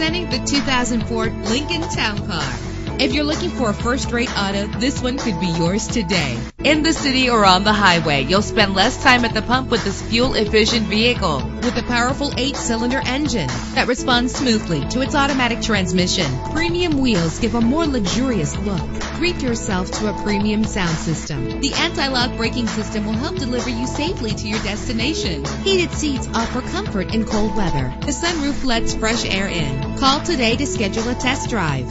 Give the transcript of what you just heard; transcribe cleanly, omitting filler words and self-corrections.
Presenting the 2004 Lincoln Town Car. If you're looking for a first-rate auto, this one could be yours today. In the city or on the highway, you'll spend less time at the pump with this fuel-efficient vehicle. With a powerful 8-cylinder engine that responds smoothly to its automatic transmission, premium wheels give a more luxurious look. Treat yourself to a premium sound system. The anti-lock braking system will help deliver you safely to your destination. Heated seats offer comfort in cold weather. The sunroof lets fresh air in. Call today to schedule a test drive.